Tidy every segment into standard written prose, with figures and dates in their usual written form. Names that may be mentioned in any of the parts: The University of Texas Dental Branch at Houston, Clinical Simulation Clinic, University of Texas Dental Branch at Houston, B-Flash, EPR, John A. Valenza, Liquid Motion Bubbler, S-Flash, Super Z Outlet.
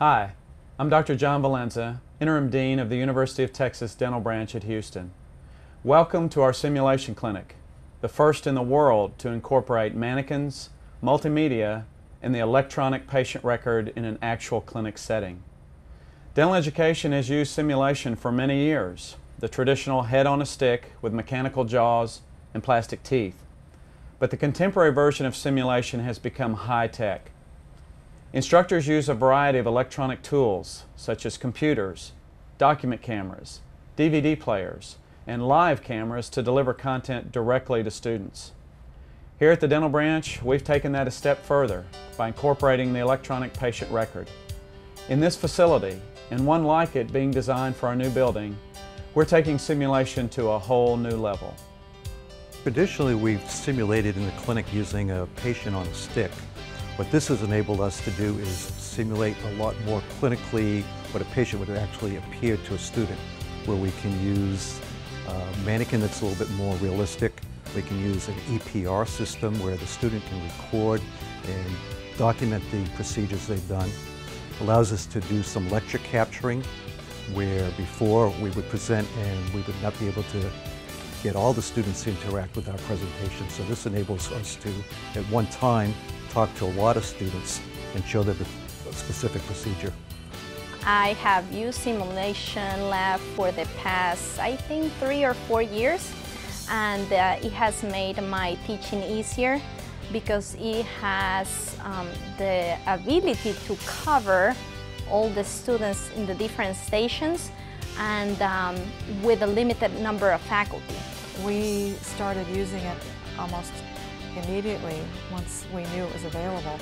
Hi, I'm Dr. John Valenza, Interim Dean of the University of Texas Dental Branch at Houston. Welcome to our simulation clinic, the first in the world to incorporate mannequins, multimedia, and the electronic patient record in an actual clinic setting. Dental education has used simulation for many years, the traditional head on a stick with mechanical jaws and plastic teeth. But the contemporary version of simulation has become high-tech. Instructors use a variety of electronic tools, such as computers, document cameras, DVD players, and live cameras to deliver content directly to students. Here at the Dental Branch, we've taken that a step further by incorporating the electronic patient record. In this facility, and one like it being designed for our new building, we're taking simulation to a whole new level. Traditionally, we've simulated in the clinic using a patient on a stick. What this has enabled us to do is simulate a lot more clinically what a patient would actually appear to a student, where we can use a mannequin that's a little bit more realistic. We can use an EPR system where the student can record and document the procedures they've done. It allows us to do some lecture capturing, where before we would present and we would not be able to get all the students to interact with our presentation. So this enables us to, at one time, talk to a lot of students and show them a specific procedure. I have used simulation lab for the past, I think, 3 or 4 years, and it has made my teaching easier because it has the ability to cover all the students in the different stations and with a limited number of faculty. We started using it almost immediately once we knew it was available.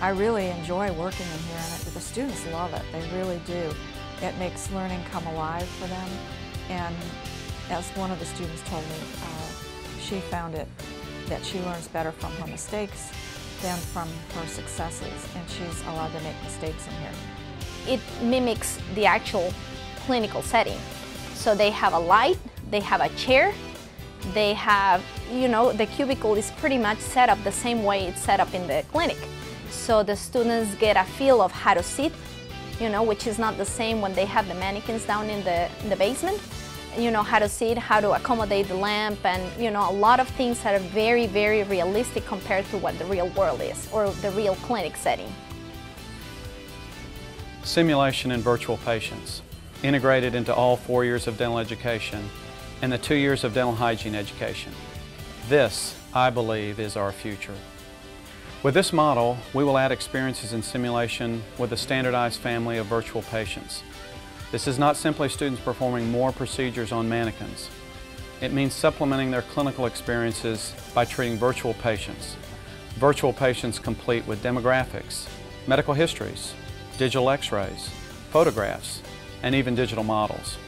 I really enjoy working in here, and the students love it. They really do. It makes learning come alive for them, and as one of the students told me, she found it that she learns better from her mistakes than from her successes, and she's allowed to make mistakes in here. It mimics the actual clinical setting. So they have a light, they have a chair, they have, you know, the cubicle is pretty much set up the same way it's set up in the clinic. So the students get a feel of how to sit, you know, which is not the same when they have the mannequins down in the basement. You know, how to sit, how to accommodate the lamp, and, you know, a lot of things that are very, very realistic compared to what the real world is, or the real clinic setting. Simulation and virtual patients, integrated into all 4 years of dental education and the 2 years of dental hygiene education. This, I believe, is our future. With this model, we will add experiences in simulation with a standardized family of virtual patients. This is not simply students performing more procedures on mannequins. It means supplementing their clinical experiences by treating virtual patients. Virtual patients complete with demographics, medical histories, digital x-rays, photographs, and even digital models.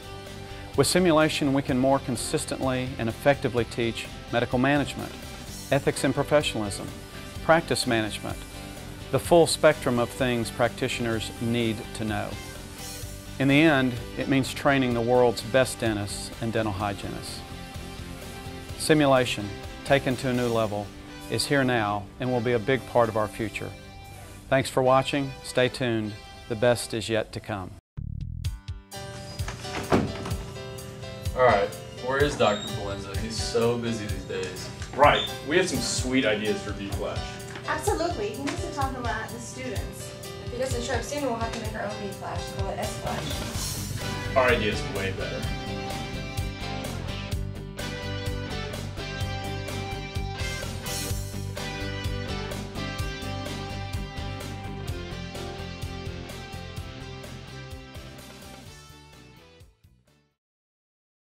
With simulation, we can more consistently and effectively teach medical management, ethics and professionalism, practice management, the full spectrum of things practitioners need to know. In the end, it means training the world's best dentists and dental hygienists. Simulation, taken to a new level, is here now and will be a big part of our future. Thanks for watching. Stay tuned. The best is yet to come. Alright, where is Dr. Valenza? He's so busy these days. Right, we have some sweet ideas for B-Flash. Absolutely, he needs to talk about the students. If he doesn't show up soon, we'll have to make our own B-Flash, call it S-Flash. Our ideas are way better.